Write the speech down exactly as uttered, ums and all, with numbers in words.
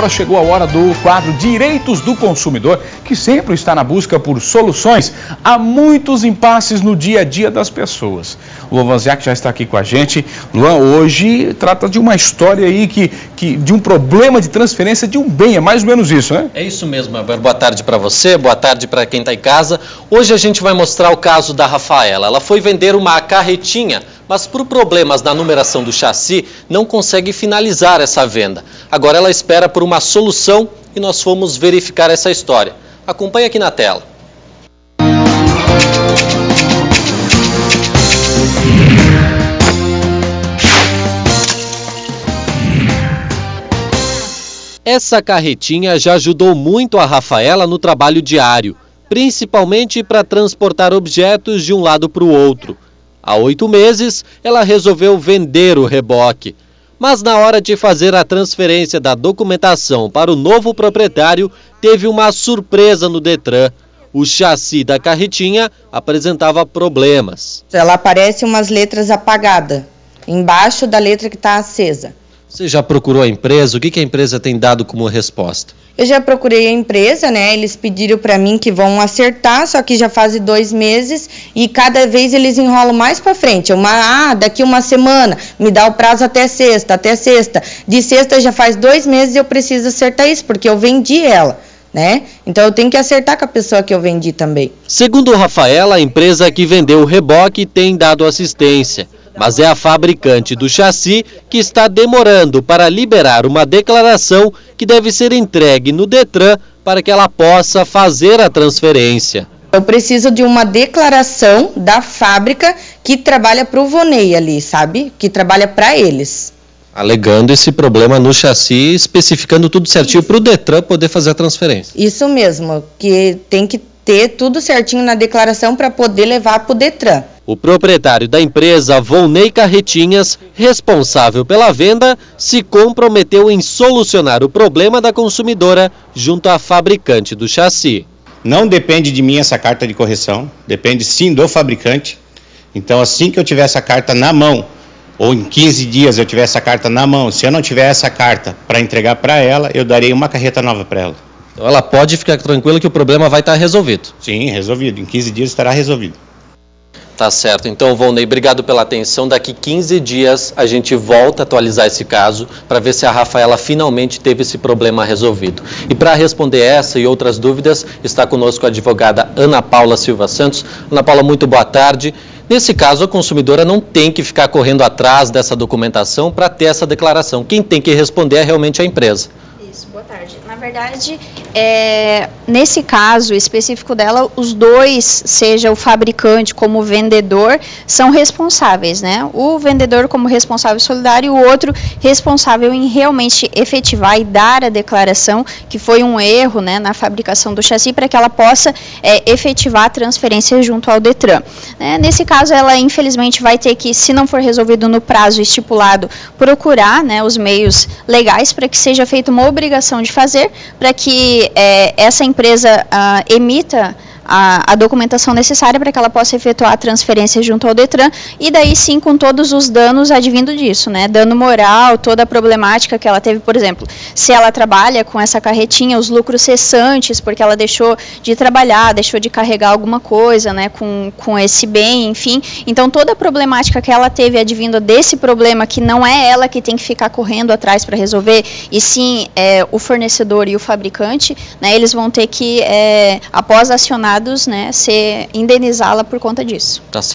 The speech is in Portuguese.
Agora chegou a hora do quadro Direitos do Consumidor, que sempre está na busca por soluções a muitos impasses no dia a dia das pessoas. O Luanziac já está aqui com a gente. Luan, hoje trata de uma história aí que, que, de um problema de transferência de um bem, é mais ou menos isso, né? É isso mesmo, Alberto. Boa tarde para você, boa tarde para quem está em casa. Hoje a gente vai mostrar o caso da Rafaela. Ela foi vender uma carretinha, mas por problemas na numeração do chassi, não consegue finalizar essa venda. Agora ela espera por uma solução e nós fomos verificar essa história. Acompanhe aqui na tela. Essa carretinha já ajudou muito a Rafaela no trabalho diário, principalmente para transportar objetos de um lado para o outro. Há oito meses, ela resolveu vender o reboque. Mas na hora de fazer a transferência da documentação para o novo proprietário, teve uma surpresa no Detran. O chassi da carretinha apresentava problemas. Ela aparece umas letras apagadas, embaixo da letra que está acesa. Você já procurou a empresa? O que que a empresa tem dado como resposta? Eu já procurei a empresa, né? Eles pediram para mim que vão acertar, só que já faz dois meses e cada vez eles enrolam mais para frente. Uma, ah, daqui uma semana, me dá o prazo até sexta, até sexta. De sexta já faz dois meses e eu preciso acertar isso, porque eu vendi ela, né? Então eu tenho que acertar com a pessoa que eu vendi também. Segundo Rafaela, a empresa que vendeu o reboque tem dado assistência. Mas é a fabricante do chassi que está demorando para liberar uma declaração que deve ser entregue no Detran para que ela possa fazer a transferência. Eu preciso de uma declaração da fábrica que trabalha para o Volnei ali, sabe? Que trabalha para eles. Alegando esse problema no chassi, especificando tudo certinho para o Detran poder fazer a transferência. Isso mesmo, que tem que ter tudo certinho na declaração para poder levar para o Detran. O proprietário da empresa, Volnei Carretinhas, responsável pela venda, se comprometeu em solucionar o problema da consumidora junto à fabricante do chassi. Não depende de mim essa carta de correção, depende sim do fabricante. Então assim que eu tiver essa carta na mão, ou em quinze dias eu tiver essa carta na mão, se eu não tiver essa carta para entregar para ela, eu darei uma carreta nova para ela. Então ela pode ficar tranquila que o problema vai estar resolvido? Sim, resolvido. Em quinze dias estará resolvido. Tá certo. Então, Volnei, obrigado pela atenção. Daqui quinze dias a gente volta a atualizar esse caso para ver se a Rafaela finalmente teve esse problema resolvido. E para responder essa e outras dúvidas, está conosco a advogada Ana Paula Silva Santos. Ana Paula, muito boa tarde. Nesse caso, a consumidora não tem que ficar correndo atrás dessa documentação para ter essa declaração. Quem tem que responder é realmente a empresa. Isso, boa tarde. Na verdade, é, nesse caso específico dela, os dois, seja o fabricante como o vendedor, são responsáveis, né? O vendedor como responsável solidário e o outro responsável em realmente efetivar e dar a declaração, que foi um erro, né, na fabricação do chassi, para que ela possa é, efetivar a transferência junto ao Detran. Né? Nesse caso, ela infelizmente vai ter que, se não for resolvido no prazo estipulado, procurar, né, os meios legais para que seja feita uma obrigação obrigação de fazer para que é, essa empresa ah, emita a, a documentação necessária para que ela possa efetuar a transferência junto ao Detran e daí sim com todos os danos advindo disso, né? Dano moral, toda a problemática que ela teve, por exemplo, se ela trabalha com essa carretinha, os lucros cessantes, porque ela deixou de trabalhar, deixou de carregar alguma coisa, né, com, com esse bem, enfim. Então toda a problemática que ela teve advindo desse problema, que não é ela que tem que ficar correndo atrás para resolver, e sim é, o fornecedor e o fabricante, né, eles vão ter que, é, após acionados, né, ser indenizá-la por conta disso. Tá certo.